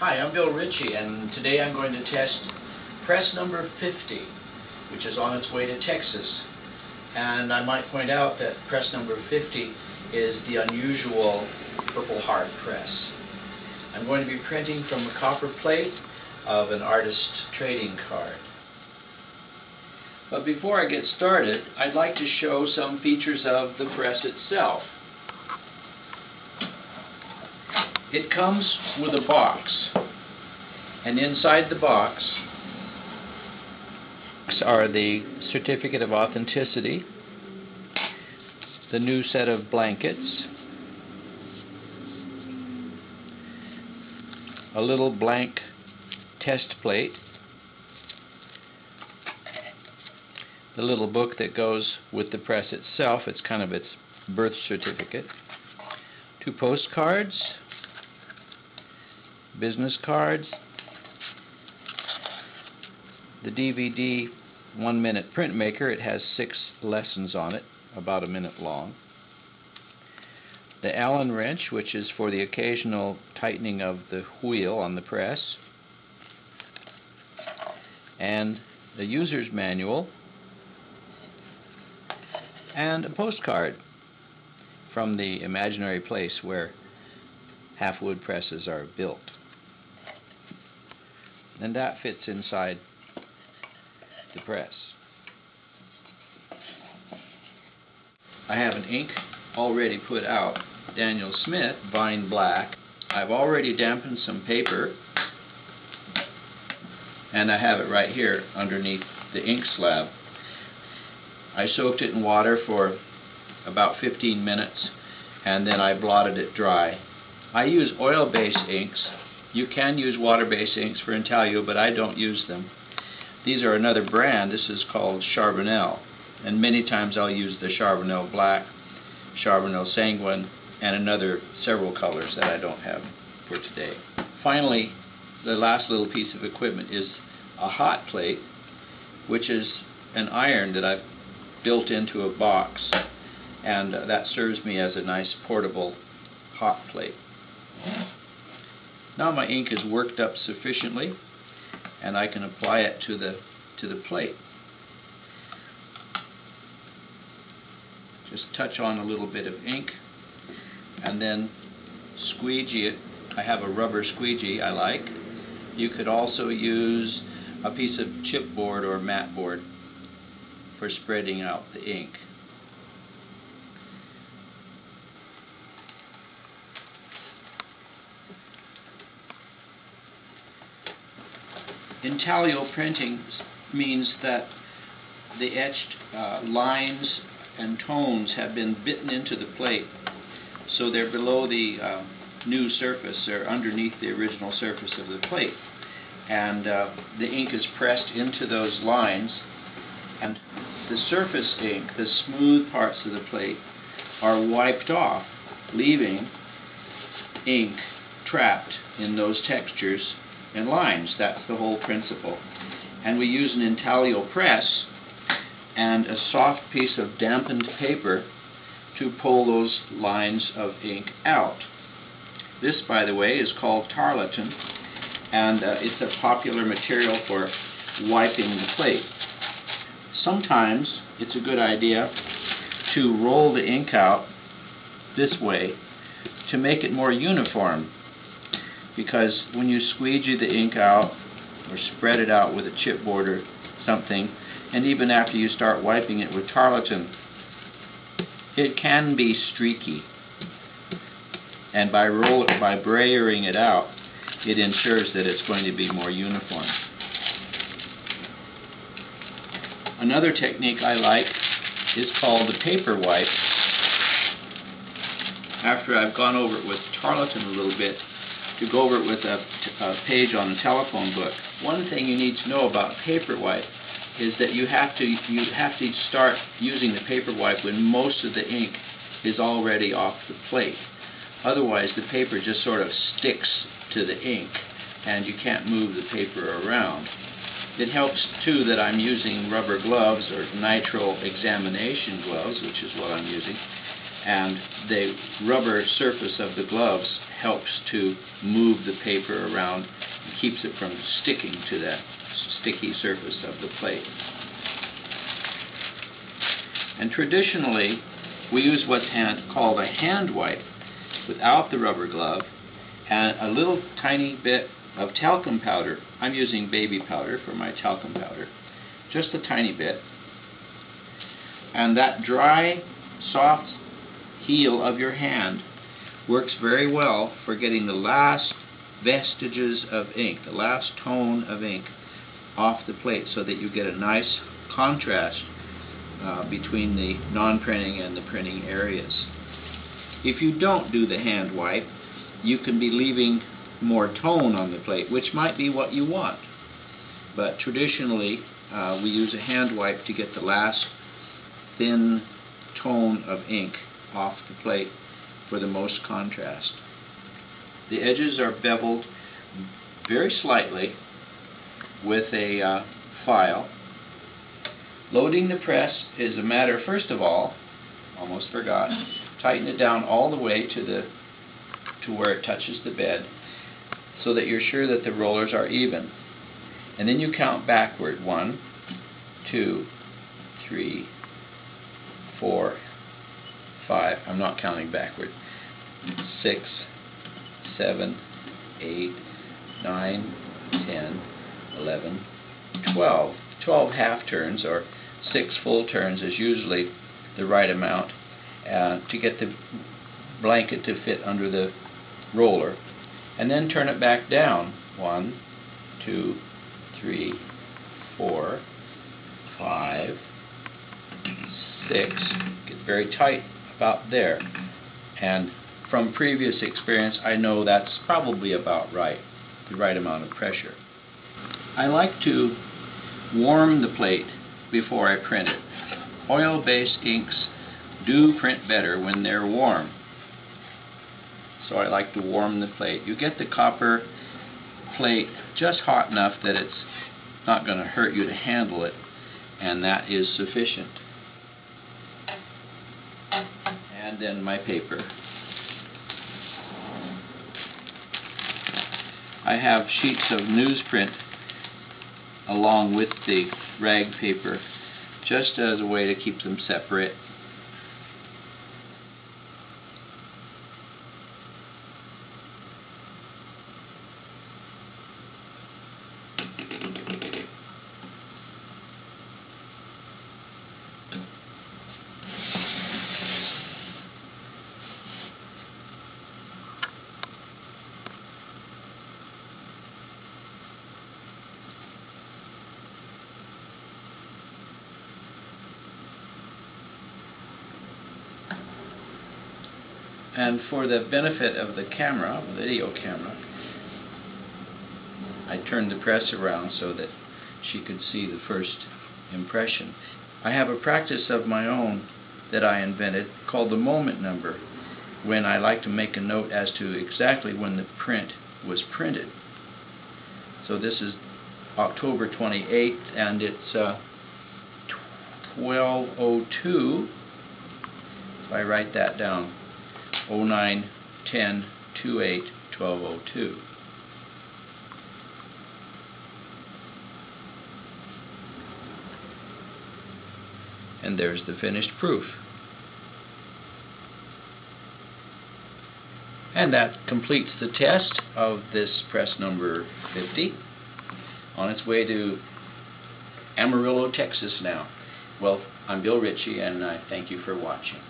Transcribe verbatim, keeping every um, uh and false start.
Hi, I'm Bill Ritchie, and today I'm going to test press number fifty, which is on its way to Texas. And I might point out that press number fifty is the unusual Purple Heart press. I'm going to be printing from a copper plate of an Artist Trading Card. But before I get started, I'd like to show some features of the press itself. It comes with a box, and inside the box are the certificate of authenticity, the new set of blankets, a little blank test plate, the little book that goes with the press itself, it's kind of its birth certificate, two postcards, business cards, the D V D one minute printmaker. It has six lessons on it, about a minute long. The Allen wrench, which is for the occasional tightening of the wheel on the press, and the user's manual, and a postcard from the imaginary place where half wood presses are built. And that fits inside the press. I have an ink already put out, Daniel Smith, Vine Black. I've already dampened some paper, and I have it right here underneath the ink slab. I soaked it in water for about fifteen minutes, and then I blotted it dry. I use oil-based inks. You can use water-based inks for Intaglio, but I don't use them. These are another brand. This is called Charbonnel, and many times I'll use the Charbonnel Black, Charbonnel Sanguine, and another several colors that I don't have for today. Finally, the last little piece of equipment is a hot plate, which is an iron that I've built into a box, and that serves me as a nice portable hot plate. Now my ink is worked up sufficiently, and I can apply it to the to the plate. Just touch on a little bit of ink and then squeegee it. I have a rubber squeegee I like. You could also use a piece of chipboard or mat board for spreading out the ink. Intaglio printing means that the etched uh, lines and tones have been bitten into the plate, so they're below the uh, new surface, they're underneath the original surface of the plate, and uh, the ink is pressed into those lines, and the surface ink, the smooth parts of the plate, are wiped off, leaving ink trapped in those textures and lines. That's the whole principle. And we use an Intaglio press and a soft piece of dampened paper to pull those lines of ink out. This, by the way, is called tarlatan, and uh, it's a popular material for wiping the plate. Sometimes it's a good idea to roll the ink out this way to make it more uniform, because when you squeegee the ink out or spread it out with a chipboard or something, and even after you start wiping it with tarlatan, it can be streaky. And by roll by brayering it out, it ensures that it's going to be more uniform. Another technique I like is called the paper wipe. After I've gone over it with tarlatan a little bit, to go over it with a, a page on a telephone book. One thing you need to know about paper wipe is that you have to you have to start using the paper wipe when most of the ink is already off the plate. Otherwise, the paper just sort of sticks to the ink, and you can't move the paper around. It helps too that I'm using rubber gloves or nitrile examination gloves, which is what I'm using, and the rubber surface of the gloves helps to move the paper around and keeps it from sticking to that sticky surface of the plate. And traditionally, we use what's hand, called a hand wipe without the rubber glove, and a little tiny bit of talcum powder. I'm using baby powder for my talcum powder, just a tiny bit. And that dry, soft heel of your hand works very well for getting the last vestiges of ink, the last tone of ink off the plate, so that you get a nice contrast uh, between the non-printing and the printing areas. If you don't do the hand wipe, you can be leaving more tone on the plate, which might be what you want. But traditionally, uh, we use a hand wipe to get the last thin tone of ink off the plate for the most contrast. The edges are beveled very slightly with a uh, file. Loading the press is a matter, first of all, almost forgot, tighten it down all the way to the to where it touches the bed, so that you're sure that the rollers are even. And then you count backward, one, two, three, four, five, I'm not counting backward, six, seven, eight, nine, ten, eleven, twelve. Twelve half turns, or six full turns, is usually the right amount uh, to get the blanket to fit under the roller. And then turn it back down, one, two, three, four, five, six, get very tight about there, and from previous experience I know that's probably about right, the right amount of pressure. I like to warm the plate before I print it. Oil-based inks do print better when they're warm, so I like to warm the plate. You get the copper plate just hot enough that it's not going to hurt you to handle it, and that is sufficient. And then my paper. I have sheets of newsprint along with the rag paper just as a way to keep them separate. And for the benefit of the camera, the video camera, I turned the press around so that she could see the first impression. I have a practice of my own that I invented called the moment number, when I like to make a note as to exactly when the print was printed. So this is October twenty-eighth, and it's uh, twelve oh two, if I write that down. oh nine, ten, twenty-eight, twelve oh two. And there's the finished proof. And that completes the test of this press number fifty, on its way to Amarillo, Texas now. Well, I'm Bill Ritchie, and I thank you for watching.